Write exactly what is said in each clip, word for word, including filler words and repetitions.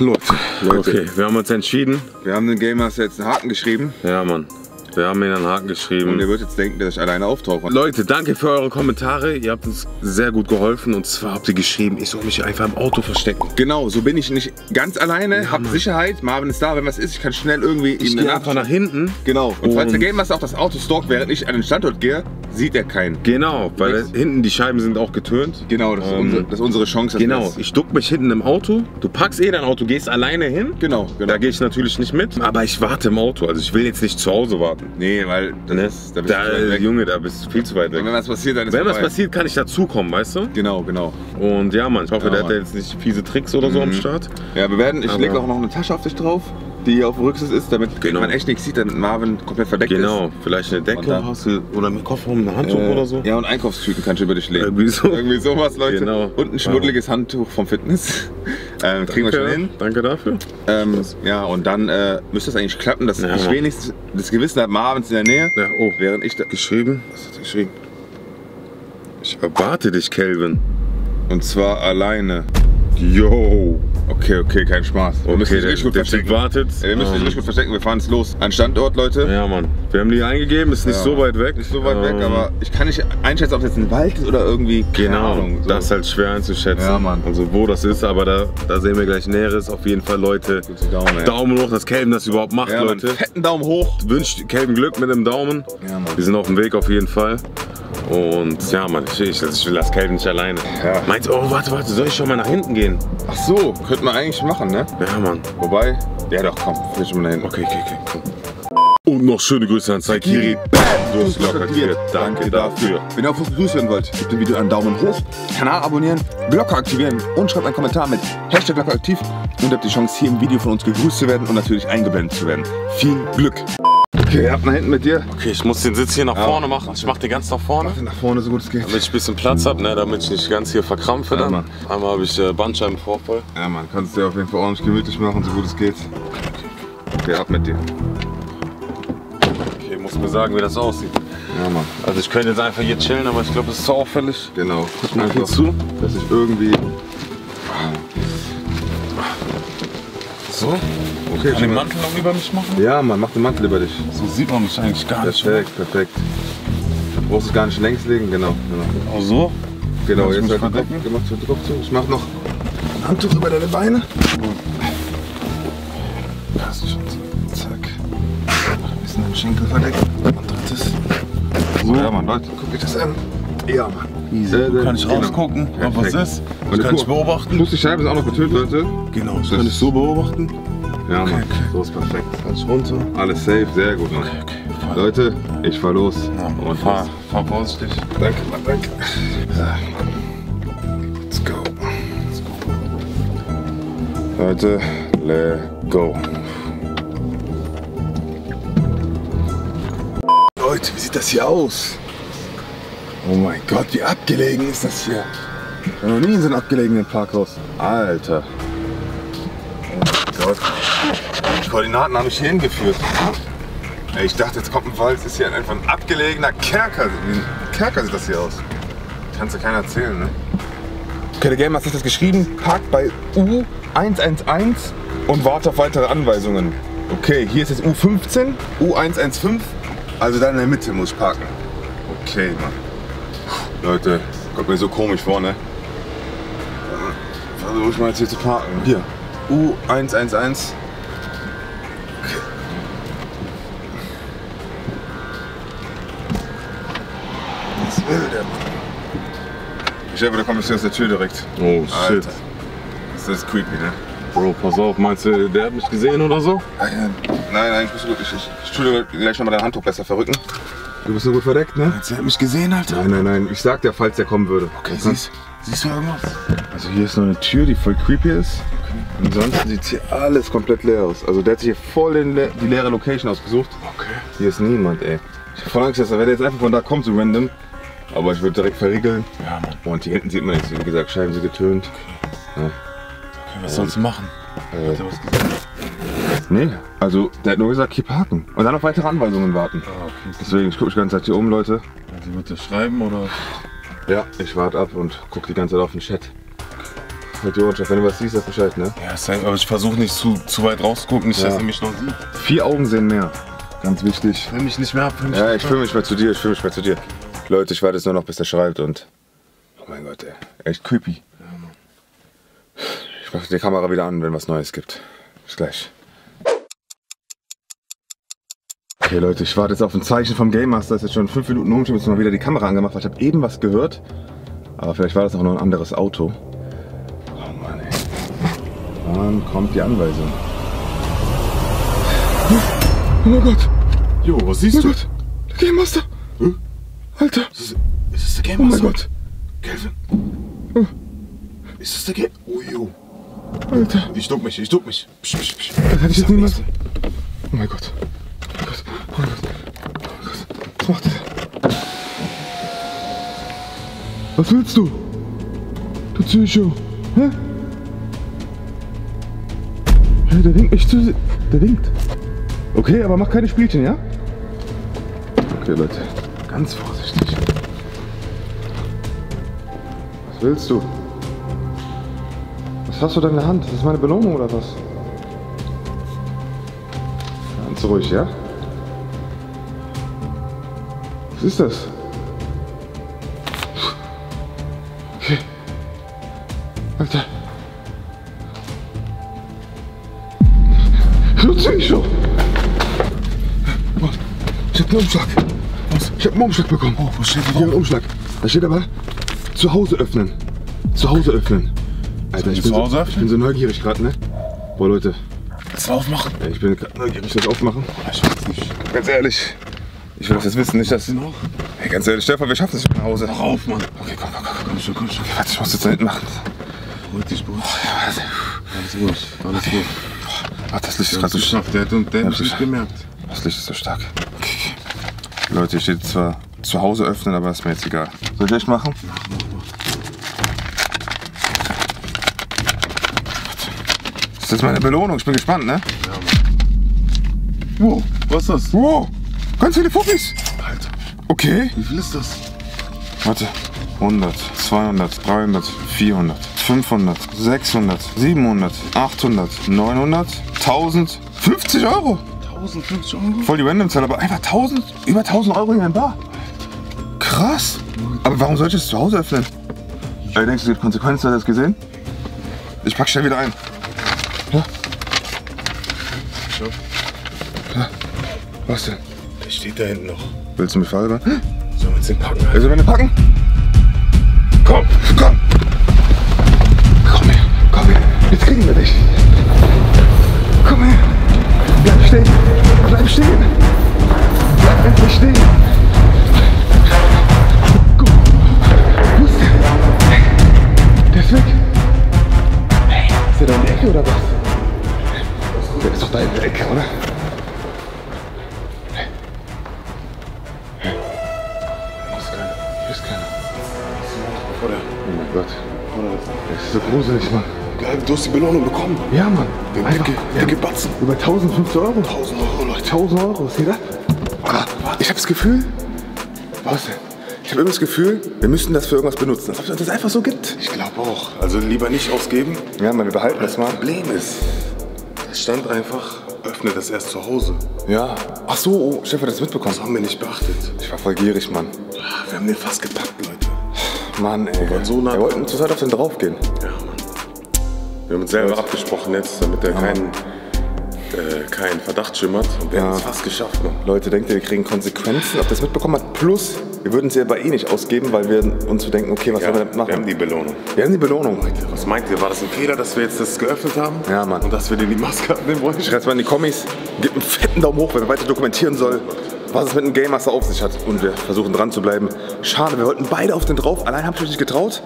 Los. Leute. Okay, wir haben uns entschieden. Wir haben den Game Master jetzt einen Haken geschrieben. Ja, Mann. Wir haben ihn einen Haken geschrieben. Und ihr würdet jetzt denken, dass ich alleine auftauche. Leute, danke für eure Kommentare. Ihr habt uns sehr gut geholfen. Und zwar habt ihr geschrieben, ich soll mich einfach im Auto verstecken. Genau, so bin ich nicht ganz alleine. Ja, hab Mann. Sicherheit. Marvin ist da, wenn was ist. Ich kann schnell irgendwie... Ich gehe einfach nach hinten. Genau. Und, und falls der Game Master auf das Auto stalkt, während ich an den Standort gehe, sieht er keinen. Genau, weil er, hinten die Scheiben sind auch getönt. Genau, das, ähm, ist, unsere, das ist unsere Chance. Genau, ist. Ich duck mich hinten im Auto. Du packst eh dein Auto, gehst alleine hin. Genau, genau. Da gehe ich natürlich nicht mit. Aber ich warte im Auto. Also ich will jetzt nicht zu Hause warten. Nee, weil das, da bist da, du weg. Junge, da bist du viel zu weit weg. Und wenn was passiert, dann ist Wenn vorbei. was passiert, kann ich dazukommen, weißt du? Genau, genau. Und ja, Mann, ich hoffe, ja, der Mann. hat jetzt nicht fiese Tricks oder mhm. so am Start. Ja, wir werden, ich lege auch noch eine Tasche auf dich drauf, die hier auf dem Rücksitz ist, damit genau. man echt nichts sieht, damit Marvin komplett verdeckt genau. ist. Genau, vielleicht eine Decke dann, hast du, oder mit Kofferraum, ein Handtuch äh, oder so. Ja, und Einkaufstüten kannst du über dich legen. Irgendwie, so. Irgendwie sowas, Leute. Genau. Und ein schmuddeliges ja. Handtuch vom Fitness. Ähm, kriegen wir schon hin. Danke dafür. Ähm, ja, und dann äh, müsste es eigentlich klappen, dass ja. ich wenigstens das Gewissen habe, Marvins in der Nähe, ja, oh. während ich da... Geschrieben? Was hat er geschrieben? Ich erwarte dich, Calvin. Und zwar alleine. Yo. Okay, okay, kein Spaß. Wir okay, müssen uns richtig gut verstecken. Wartet. Wir müssen uns um. richtig gut verstecken, wir fahren jetzt los. An Standort, Leute. Ja, Mann. Wir haben die eingegeben, ist nicht ja. so weit weg. Nicht so weit um. weg, aber ich kann nicht einschätzen, ob das jetzt ein Wald ist oder irgendwie. Genau, Ahnung, so. Das ist halt schwer einzuschätzen. Ja, Mann. Also wo das ist, aber da, da sehen wir gleich Näheres. Auf jeden Fall, Leute. Daumen, Daumen hoch, dass Calvin das überhaupt macht, ja, Leute. Fetten Daumen hoch. Wünscht Calvin Glück mit dem Daumen. Ja, Mann. Wir sind auf dem Weg auf jeden Fall. Und ja, Mann, ich, ich, ich lasse Calvin nicht alleine. Ja. Meinst du, oh, warte, warte, soll ich schon mal nach hinten gehen? Ach so, könnte man eigentlich machen, ne? Ja, Mann. Wobei, ja doch, komm, geh schon mal nach hinten. Okay, okay, okay, komm. Und noch schöne Grüße an Zaikiri. Bam, du hast locker aktiviert. Danke dafür. Wenn ihr auf uns begrüßt werden wollt, gebt dem Video einen Daumen hoch, Kanal abonnieren, Glocke aktivieren und schreibt einen Kommentar mit Hashtag Glocke aktiv und habt die Chance, hier im Video von uns gegrüßt zu werden und natürlich eingeblendet zu werden. Viel Glück. Okay, ab nach hinten mit dir. Okay, ich muss den Sitz hier nach ja. vorne machen. Ich mach den ganz nach vorne. Mach den nach vorne, so gut es geht. Damit ich ein bisschen Platz habe, ne, damit ich nicht ganz hier verkrampfe. Ja, dann. Mann. Einmal habe ich äh, Bandscheibenvorfall. Ja, Mann, kannst du dir auf jeden Fall ordentlich gemütlich machen, so gut es geht. Okay, ab mit dir. Okay, muss mir sagen, wie das aussieht. Ja, Mann. Also ich könnte jetzt einfach hier chillen, aber ich glaube, es ist zu auffällig. Genau. Guck mal hier zu, dass ich irgendwie... So? Okay, kann den Mantel noch über mich machen? Ja, Mann, mach den Mantel über dich. So sieht man mich eigentlich gar nicht. Perfekt, perfekt. Du brauchst es gar nicht längs legen, genau. genau. Auch so? Genau, jetzt wird verdecken. Gemacht, Druck zu. Ich mach noch ein Handtuch über deine Beine. Passt schon. Zack. Ein bisschen den Schenkel verdecken. Und drittes. So, ja, Mann, Leute, guck dir das an. Ja, Mann. Easy. Äh, du kannst rausgucken, genau. ob was ist. Das kann ich beobachten. Plus die Scheibe ist auch noch getötet, Leute. Genau, das, das kann ich so beobachten. Ja, okay, Mann, okay. so ist perfekt. Alles runter. Alles safe, sehr gut, Mann. Okay, okay. Leute, ich fahr los. Ja, und fahr, los. fahr vorsichtig. Danke, Mann, danke. Ja. Let's go. Let's go. Leute, let's go. Leute, wie sieht das hier aus? Oh mein Gott, wie abgelegen ist das hier. Ich war noch nie in so einem abgelegenen Parkhaus. Alter. Die Koordinaten haben mich hier hingeführt. Ich dachte, jetzt kommt ein Wald. Es ist hier einfach ein abgelegener Kerker. Ein Kerker sieht das hier aus. Kannst du keiner erzählen, ne? Okay, der Game Master hat das geschrieben. Parkt bei U eins eins eins und warte auf weitere Anweisungen. Okay, hier ist jetzt U fünfzehn, U eins eins fünf. Also dann in der Mitte muss ich parken. Okay, Mann. Leute, kommt mir so komisch vor, ne? Versuche ich mal jetzt hier zu parken. Hier. U eins eins eins. Okay. Was will der Mann? Ich glaube, da kommt jetzt aus der Tür direkt. Oh, Alter. Shit. Das ist creepy, ne? Bro, pass auf. Meinst du, der hat mich gesehen oder so? Nein, nein, nein, ich muss gut. Ich, ich, ich tue gleich nochmal dein Handtuch besser verrücken. Du bist so gut verdeckt, ne? Meinst du, der hat mich gesehen, Alter? Nein, nein, nein. Ich sag dir, falls der kommen würde. Okay, siehst, siehst du irgendwas? Also hier ist noch eine Tür, die voll creepy ist. Ansonsten sieht hier alles komplett leer aus. Also der hat sich hier voll den Le die leere Location ausgesucht. Okay. Hier ist niemand, ey. Ich hab voll Angst, dass er jetzt einfach von da kommt, so random. Aber ich würde direkt verriegeln. Ja, Mann. Und hier hinten sieht man jetzt, wie gesagt, Scheiben sind getönt. Okay. Ja. Okay, was sollst du machen? Äh, hat er was gesagt? Nee, also der hat nur gesagt, hier parken. Und dann auf weitere Anweisungen warten. Ah, okay. Deswegen, ich gucke mich die ganze Zeit hier um, Leute. Also wird der schreiben, oder? Ja, ich warte ab und gucke die ganze Zeit auf den Chat. mit der Uhrenschrift. Wenn du was siehst, das Bescheid, ne? Ja, safe, aber ich versuche nicht zu, zu weit rauszugucken, nicht, ja, dass er mich noch sieht. Vier Augen sehen mehr. Ganz wichtig. Ich fühl mich nicht mehr ab. Mich ja, ich fühle mich mehr zu dir, ich fühle mich mehr zu dir. Leute, ich warte jetzt nur noch, bis er schreibt und... Oh mein Gott, ey. Echt creepy. Ja, Mann. Ich mache die Kamera wieder an, wenn was Neues gibt. Bis gleich. Okay, Leute, ich warte jetzt auf ein Zeichen vom Game Master. Das ist jetzt schon fünf Minuten um. Ich habe jetzt mal wieder die Kamera angemacht, weil ich habe eben was gehört. Aber vielleicht war das auch noch ein anderes Auto. Oh Mann, ey. Wann kommt die Anweisung? Oh mein Gott! Jo, was siehst du? Oh mein Gott! Der Game Master! Hm? Alter! Ist das, ist das der Game Master? Oh mein Gott! Kelvin! Oh. Ist das der Game... Oh, jo! Alter! Ich duck mich, ich duck mich! Psch, psch, psch. Das hätte ich jetzt niemals... Oh mein Gott! Oh mein Gott! Oh mein Gott! Oh mein Gott! Was macht der? Was willst du? Du Psycho! Hä? Hä, der winkt mich zu... Der winkt! Okay, aber mach keine Spielchen, ja? Okay, Leute. Ganz vorsichtig. Was willst du? Was hast du denn in der Hand? Ist das meine Belohnung oder was? Ganz ruhig, ja? Was ist das? Okay. Alter. Du Psycho! Ich hab einen Umschlag. Was? Ich hab einen Umschlag bekommen. Oh, was steht da? Ich hab einen Umschlag. Da steht aber, zu Hause öffnen. Zu Hause öffnen. Alter, ich bin, so, ich bin so neugierig gerade, ne? Boah, Leute. Kannst du aufmachen? Ja, ich bin gerade neugierig, das aufmachen. Ich weiß nicht. Ganz ehrlich, ich will das jetzt wissen, nicht, dass sie noch. Hey, ganz ehrlich, Stefan, wir schaffen es nicht nach Hause. Mach auf, Mann. Okay, komm, komm, komm, komm schon, komm schon. Okay, warte, ich muss jetzt da hinten machen. Beruhig dich, Bruder. Alles gut, alles gut. Ach, das Licht ist gerade so stark. Der hat mich nicht gemerkt. Das Licht ist so stark. Leute, ich steht zwar zu Hause öffnen, aber ist mir jetzt egal. Soll ich echt machen? Mach, mach, mach. Ist das meine Belohnung? Ich bin gespannt, ne? Ja, Mann. Wow, was ist das? Wow, ganz viele Puppis. Alter. Okay. Wie viel ist das? Warte, hundert, zweihundert, dreihundert, vierhundert, fünfhundert, sechshundert, siebenhundert, achthundert, neunhundert, tausend, fünfzig Euro. tausend, fünfzig Euro? Voll die Random-Zahl, aber einfach tausend, über tausend Euro in ein Bar. Krass. Aber warum sollte ich es zu Hause öffnen? Ey, denkst du, die Konsequenzen, hast du das gesehen? Ich pack schnell wieder ein. Ja. Ja. Was denn? Der steht da hinten noch. Willst du mich veralbern? Sollen wir jetzt den packen? Sollen wir den packen? Komm, komm. Komm her, komm her. Jetzt kriegen wir dich. Komm her. Bleib stehen! Bleib stehen! Bleib endlich stehen! Gut! Wo ist der? Hey, der ist weg! Hey, ist der da in der Ecke oder was? Der ist doch da in der Ecke, oder? Hey. Hey. Hier ist keiner. Hier ist keiner. Oder? Oh mein Gott. Das ist so gruselig, Mann. Du hast die Belohnung bekommen. Ja, Mann. Den dicke, dicke Batzen. Über tausendfünfzig Euro. tausend Euro, Leute. tausend Euro, was geht da? Ich hab das Gefühl. Was denn? Ich habe immer das Gefühl, wir müssten das für irgendwas benutzen. Dass es das einfach so gibt. Ich glaube auch. Also lieber nicht ausgeben. Ja, Mann, wir behalten das mal. Das Problem ist, es stand einfach, öffne das erst zu Hause. Ja. Ach so, oh, Stefan, das mitbekommen. Das haben wir nicht beachtet. Ich war voll gierig, Mann. Wir haben den fast gepackt, Leute. Mann, ey. Wir so nah wollten zur Zeit auf den draufgehen. Ja, Mann. Wir haben uns selber Leute. abgesprochen jetzt, damit er ja. keinen, äh, keinen Verdacht schimmert. Und wir ja. haben es fast geschafft, Mann. Leute, denkt ihr, wir kriegen Konsequenzen, ob das mitbekommen hat? Plus, wir würden es ja bei eh nicht ausgeben, weil wir uns so denken, okay, was ja, sollen wir damit machen? Wir haben die Belohnung. Wir haben die Belohnung. Leute, was meint ihr? War das ein Fehler, dass wir jetzt das geöffnet haben? Ja, Mann. Und dass wir dir die Maske abnehmen wollen? Schreibt mal in die Kommis, gebt einen fetten Daumen hoch, wenn man weiter dokumentieren soll, was es mit dem Game Master auf sich hat. Und wir versuchen dran zu bleiben. Schade, wir wollten beide auf den drauf. Allein habe ich mich nicht getraut.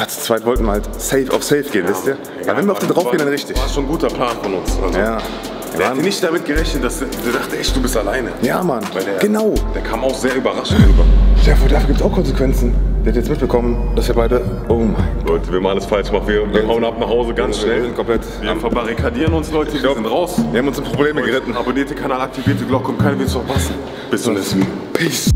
Ja, zu zweit wollten wir halt safe auf safe gehen, ja, wisst ihr? Ja, aber wenn wir auf den drauf gehen, dann richtig. Das war schon ein guter Plan von uns. Also, ja. Der hatte nicht damit gerechnet, dass der, der dachte echt, du bist alleine. Ja, Mann. Der, genau. Der kam auch sehr überraschend rüber. Ja, dafür gibt es auch Konsequenzen. Der hat jetzt mitbekommen, dass wir beide... Oh mein Gott. Leute, wir machen alles falsch. Wir, wir hauen ab nach Hause ganz schnell. Wir sind komplett wir verbarrikadieren uns, Leute. Wir sind raus. Wir haben uns in Probleme geritten. Abonniert den Kanal, aktiviert die Glocke, um keine Videos zu verpassen. Bis zum nächsten Mal. Peace.